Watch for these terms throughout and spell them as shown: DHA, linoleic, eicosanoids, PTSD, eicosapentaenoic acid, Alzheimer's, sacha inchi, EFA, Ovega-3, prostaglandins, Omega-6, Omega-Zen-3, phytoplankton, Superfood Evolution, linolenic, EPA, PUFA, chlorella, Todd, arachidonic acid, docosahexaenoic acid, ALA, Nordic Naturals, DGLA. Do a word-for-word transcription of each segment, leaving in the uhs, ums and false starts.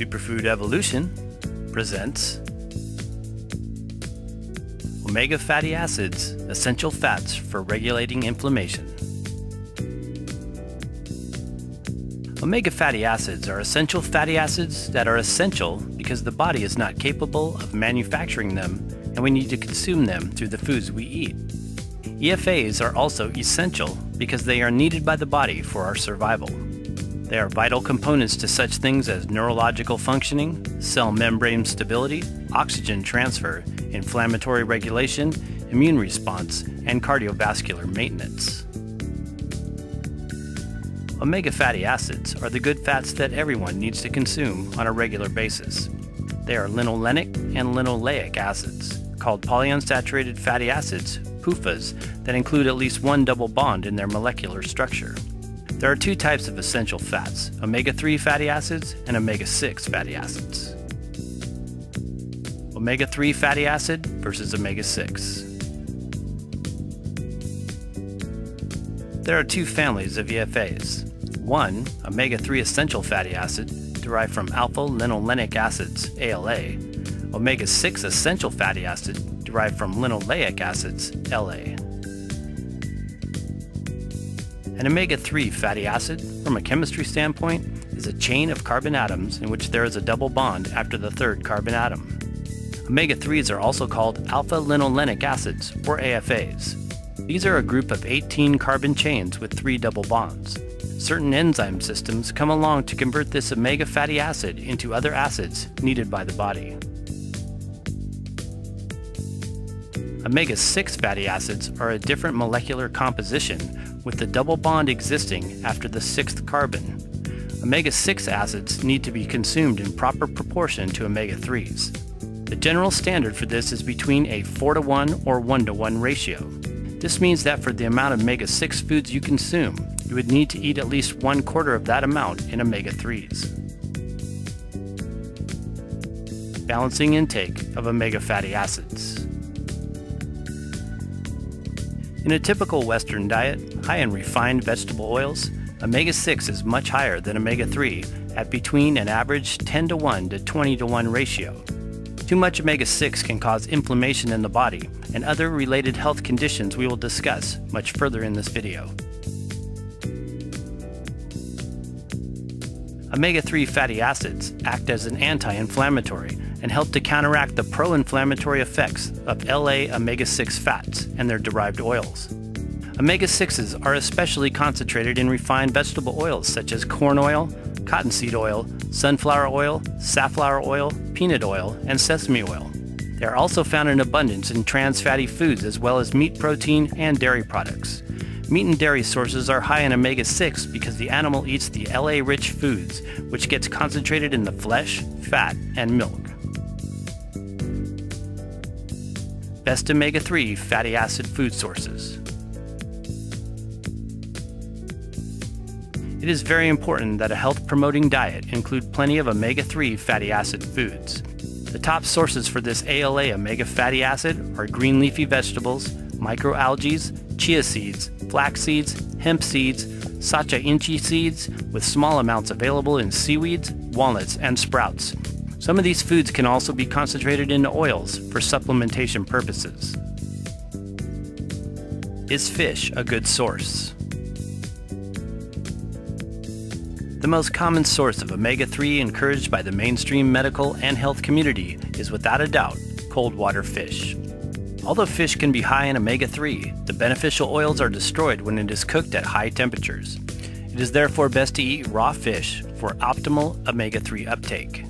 Superfood Evolution presents Omega Fatty Acids, Essential Fats for Regulating Inflammation. Omega fatty acids are essential fatty acids that are essential because the body is not capable of manufacturing them, and we need to consume them through the foods we eat. E F As are also essential because they are needed by the body for our survival. They are vital components to such things as neurological functioning, cell membrane stability, oxygen transfer, inflammatory regulation, immune response, and cardiovascular maintenance. Omega fatty acids are the good fats that everyone needs to consume on a regular basis. They are linolenic and linoleic acids, called polyunsaturated fatty acids, P U F As, that include at least one double bond in their molecular structure. There are two types of essential fats, omega three fatty acids and omega six fatty acids. Omega three fatty acid versus omega six. There are two families of E F As. One, omega three essential fatty acid, derived from alpha-linolenic acids, A L A. Omega six essential fatty acid, derived from linoleic acids, L A. An omega three fatty acid, from a chemistry standpoint, is a chain of carbon atoms in which there is a double bond after the third carbon atom. Omega threes are also called alpha-linolenic acids, or A F As. These are a group of eighteen carbon chains with three double bonds. Certain enzyme systems come along to convert this omega fatty acid into other acids needed by the body. Omega six fatty acids are a different molecular composition, with the double bond existing after the sixth carbon. Omega six acids need to be consumed in proper proportion to omega threes. The general standard for this is between a four to one or one to one ratio. This means that for the amount of omega six foods you consume, you would need to eat at least one quarter of that amount in omega threes. Balancing intake of omega fatty acids. In a typical Western diet, high in refined vegetable oils, omega six is much higher than omega three at between an average ten to one to twenty to one ratio. Too much omega six can cause inflammation in the body and other related health conditions we will discuss much further in this video. Omega three fatty acids act as an anti-inflammatory and help to counteract the pro-inflammatory effects of L A omega six fats and their derived oils. Omega sixes are especially concentrated in refined vegetable oils such as corn oil, cottonseed oil, sunflower oil, safflower oil, peanut oil, and sesame oil. They are also found in abundance in trans fatty foods as well as meat protein and dairy products. Meat and dairy sources are high in omega six because the animal eats the L A-rich foods, which gets concentrated in the flesh, fat, and milk. Best omega three fatty acid food sources. It is very important that a health-promoting diet include plenty of omega three fatty acid foods. The top sources for this A L A omega fatty acid are green leafy vegetables, microalgae, chia seeds, flax seeds, hemp seeds, sacha inchi seeds, with small amounts available in seaweeds, walnuts, and sprouts. Some of these foods can also be concentrated into oils for supplementation purposes. Is fish a good source? The most common source of omega three encouraged by the mainstream medical and health community is without a doubt cold water fish. Although fish can be high in omega three, the beneficial oils are destroyed when it is cooked at high temperatures. It is therefore best to eat raw fish for optimal omega three uptake.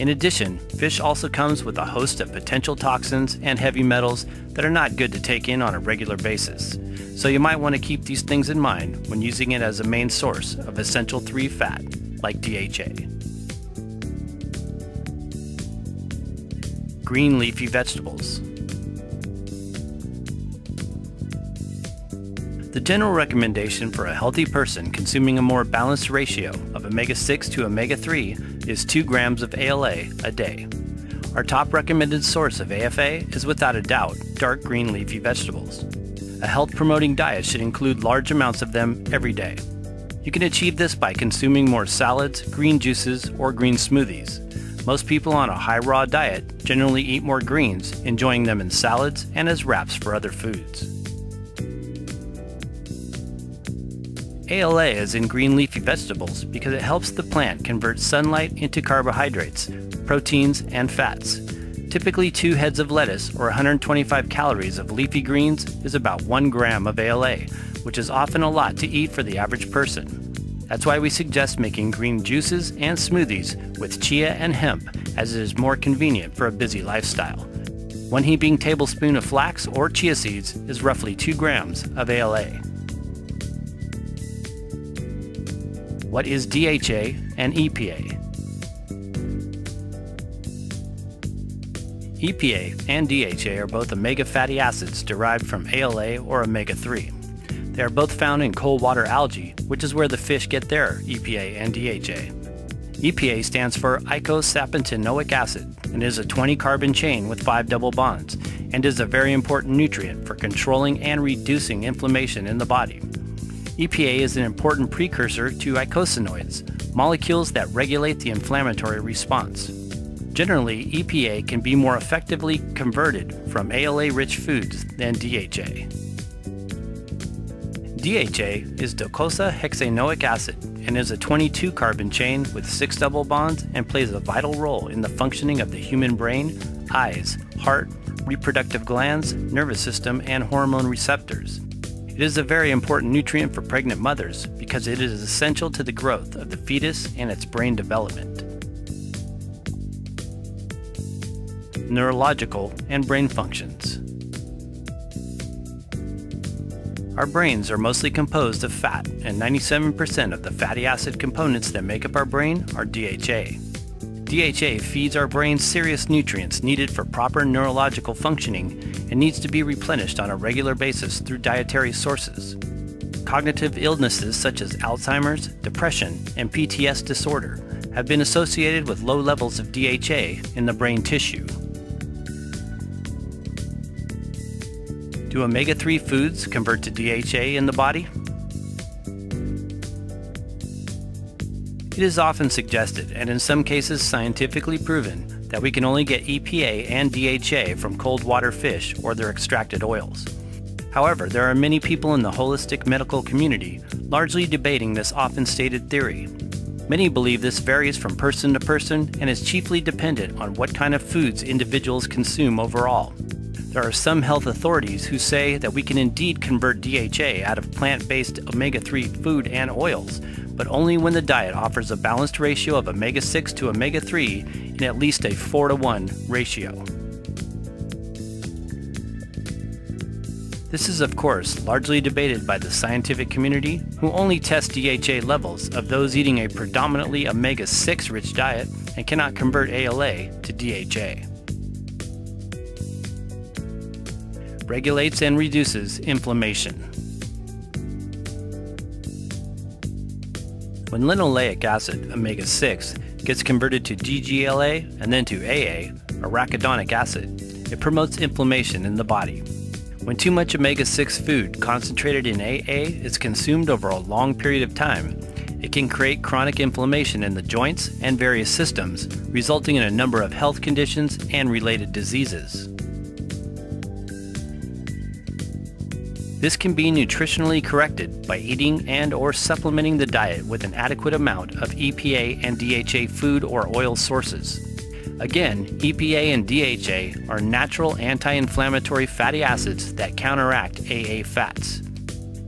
In addition, fish also comes with a host of potential toxins and heavy metals that are not good to take in on a regular basis. So you might want to keep these things in mind when using it as a main source of essential three fat, like D H A. Green leafy vegetables. The general recommendation for a healthy person consuming a more balanced ratio of omega six to omega three is two grams of A L A a day. Our top recommended source of A F A is without a doubt dark green leafy vegetables. A health-promoting diet should include large amounts of them every day. You can achieve this by consuming more salads, green juices, or green smoothies. Most people on a high raw diet generally eat more greens, enjoying them in salads and as wraps for other foods. A L A is in green leafy vegetables because it helps the plant convert sunlight into carbohydrates, proteins, and fats. Typically two heads of lettuce or one hundred twenty-five calories of leafy greens is about one gram of A L A, which is often a lot to eat for the average person. That's why we suggest making green juices and smoothies with chia and hemp, as it is more convenient for a busy lifestyle. One heaping tablespoon of flax or chia seeds is roughly two grams of A L A. What is D H A and E P A? E P A and D H A are both omega fatty acids derived from A L A or omega three. They are both found in cold water algae, which is where the fish get their E P A and D H A. E P A stands for eicosapentaenoic acid and is a twenty carbon chain with five double bonds and is a very important nutrient for controlling and reducing inflammation in the body. E P A is an important precursor to eicosanoids, molecules that regulate the inflammatory response. Generally, E P A can be more effectively converted from A L A-rich foods than D H A. D H A is docosahexaenoic acid and is a twenty-two carbon chain with six double bonds and plays a vital role in the functioning of the human brain, eyes, heart, reproductive glands, nervous system, and hormone receptors. It is a very important nutrient for pregnant mothers because it is essential to the growth of the fetus and its brain development. Neurological and brain functions. Our brains are mostly composed of fat, and ninety-seven percent of the fatty acid components that make up our brain are D H A. D H A feeds our brain serious nutrients needed for proper neurological functioning and needs to be replenished on a regular basis through dietary sources. Cognitive illnesses such as Alzheimer's, depression, and P T S D disorder have been associated with low levels of D H A in the brain tissue. Do omega three foods convert to D H A in the body? It is often suggested, and in some cases scientifically proven, that we can only get E P A and D H A from cold water fish or their extracted oils. However, there are many people in the holistic medical community largely debating this often stated theory. Many believe this varies from person to person and is chiefly dependent on what kind of foods individuals consume overall. There are some health authorities who say that we can indeed convert D H A out of plant-based omega three food and oils, but only when the diet offers a balanced ratio of omega six to omega three in at least a four to one ratio. This is, of course, largely debated by the scientific community, who only test D H A levels of those eating a predominantly omega six rich diet and cannot convert A L A to D H A. Regulates and reduces inflammation. When linoleic acid, omega six, gets converted to D G L A and then to A A, arachidonic acid, it promotes inflammation in the body. When too much omega six food concentrated in A A is consumed over a long period of time, it can create chronic inflammation in the joints and various systems, resulting in a number of health conditions and related diseases. This can be nutritionally corrected by eating and or supplementing the diet with an adequate amount of E P A and D H A food or oil sources. Again, E P A and D H A are natural anti-inflammatory fatty acids that counteract A A fats.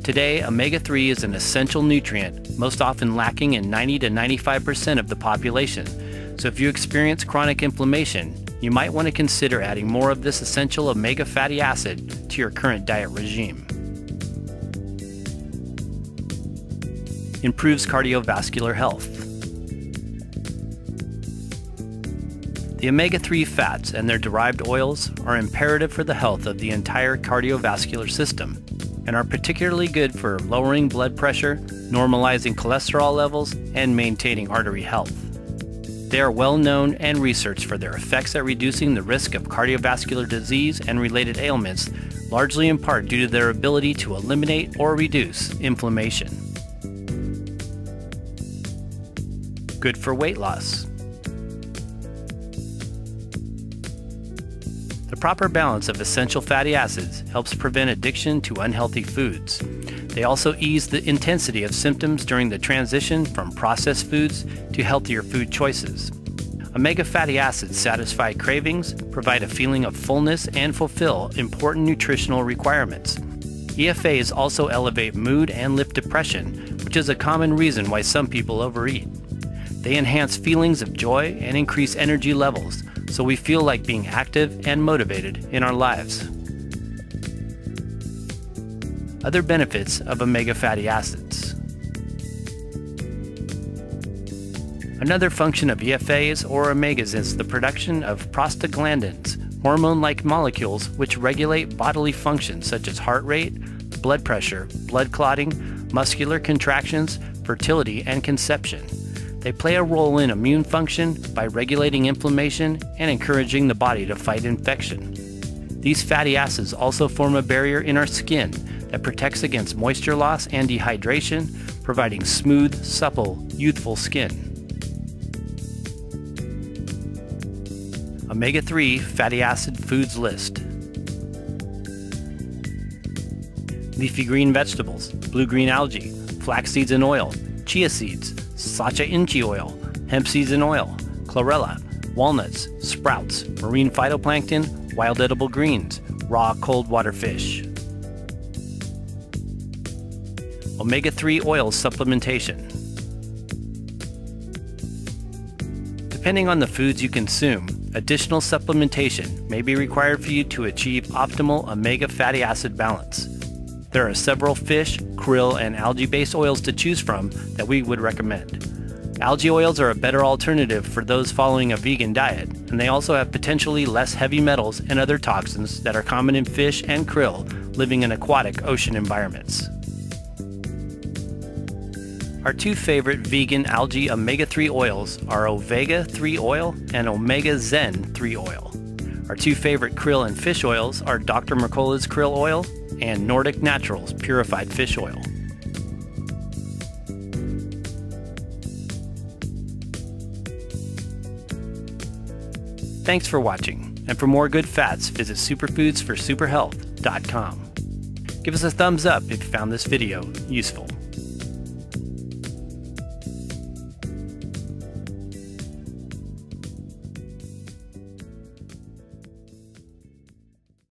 Today, omega three is an essential nutrient, most often lacking in ninety to ninety-five percent of the population, so if you experience chronic inflammation, you might want to consider adding more of this essential omega fatty acid to your current diet regime. Improves cardiovascular health. The omega three fats and their derived oils are imperative for the health of the entire cardiovascular system and are particularly good for lowering blood pressure, normalizing cholesterol levels, and maintaining artery health. They are well known and researched for their effects at reducing the risk of cardiovascular disease and related ailments, largely in part due to their ability to eliminate or reduce inflammation. good for weight loss. The proper balance of essential fatty acids helps prevent addiction to unhealthy foods. They also ease the intensity of symptoms during the transition from processed foods to healthier food choices. Omega fatty acids satisfy cravings, provide a feeling of fullness, and fulfill important nutritional requirements. E F As also elevate mood and lift depression, which is a common reason why some people overeat. They enhance feelings of joy and increase energy levels, so we feel like being active and motivated in our lives. Other benefits of omega fatty acids. Another function of E F As or omegas is the production of prostaglandins, hormone-like molecules which regulate bodily functions such as heart rate, blood pressure, blood clotting, muscular contractions, fertility, and conception. They play a role in immune function by regulating inflammation and encouraging the body to fight infection. These fatty acids also form a barrier in our skin that protects against moisture loss and dehydration, providing smooth, supple, youthful skin. Omega three fatty acid foods list. Leafy green vegetables, blue-green algae, flax seeds and oil, chia seeds, sacha inchi oil, hemp seeds and oil, chlorella, walnuts, sprouts, marine phytoplankton, wild edible greens, raw cold water fish. Omega three oil supplementation. Depending on the foods you consume, additional supplementation may be required for you to achieve optimal omega fatty acid balance. There are several fish, krill, and algae-based oils to choose from that we would recommend. Algae oils are a better alternative for those following a vegan diet, and they also have potentially less heavy metals and other toxins that are common in fish and krill living in aquatic ocean environments. Our two favorite vegan algae omega three oils are Ovega three oil and Omega Zen three oil. Our two favorite krill and fish oils are Doctor Mercola's krill oil and Nordic Naturals purified fish oil. Thanks for watching, and for more good fats, visit superfoods for super health dot com. Give us a thumbs up if you found this video useful.